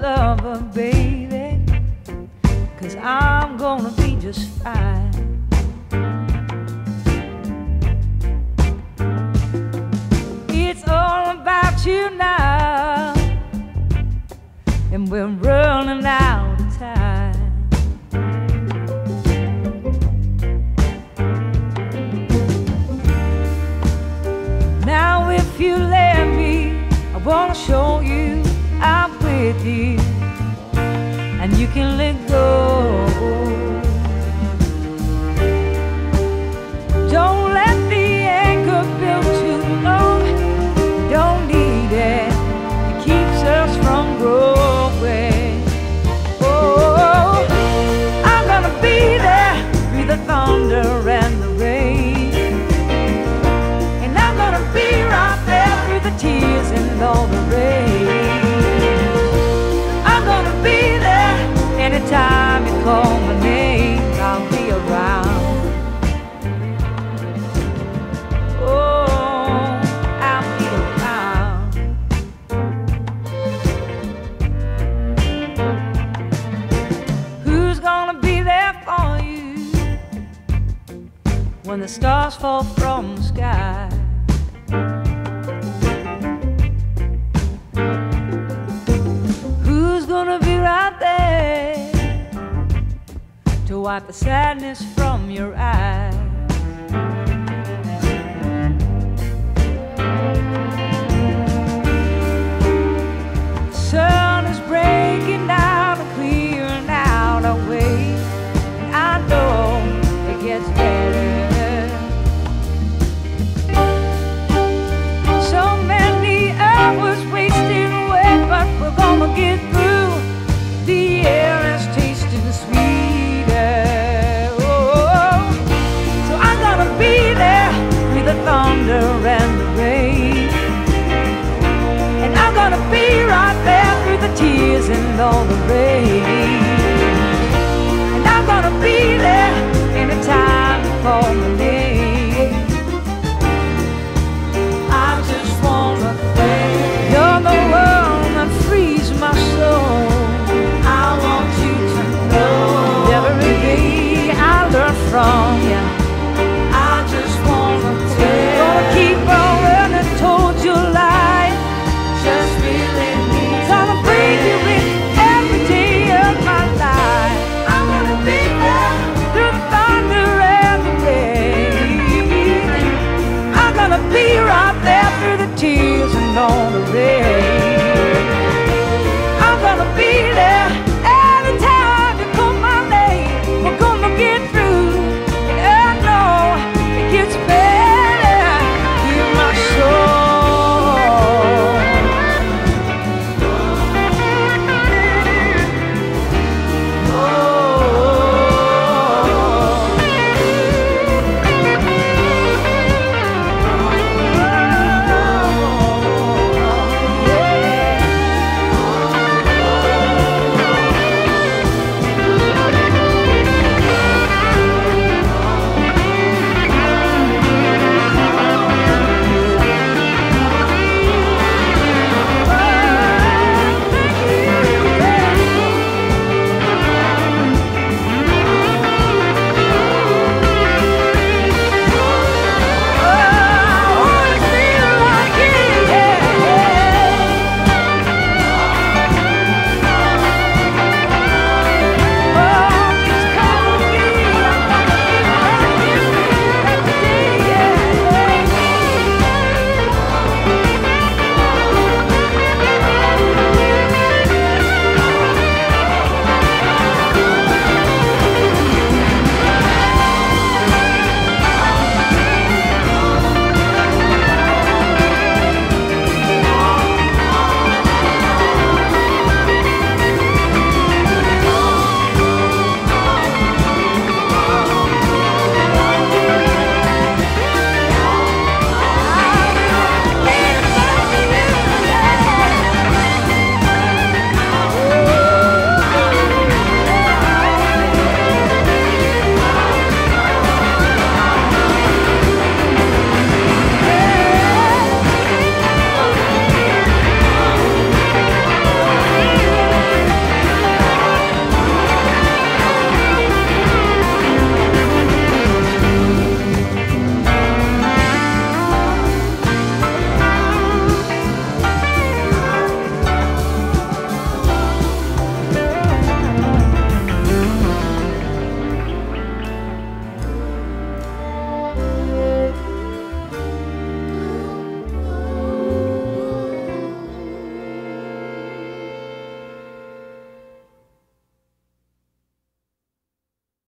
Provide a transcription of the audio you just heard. lover, baby, 'cause I'm gonna be just fine. It's all about you now, and we're running out of time. Now if you let me, I wanna show you I'm with you, and you can let go. Don't let the anchor build too long. Don't need it. It keeps us from growing. Oh, I'm gonna be there through the thunder and the rain, and I'm gonna be right there through the tears and all the rain. Time you call my name, I'll be around. Oh, I'll be around. Who's gonna be there for you when the stars fall from the sky? Who's gonna be right there to wipe the sadness from your eyes? The sun is breaking down and clearing out our way, and I know it gets better. So many hours wasted away, but we're gonna get through. The air is tasting sweet. Thunder and the rain, and I'm gonna be right there through the tears and all the rain, and I'm gonna be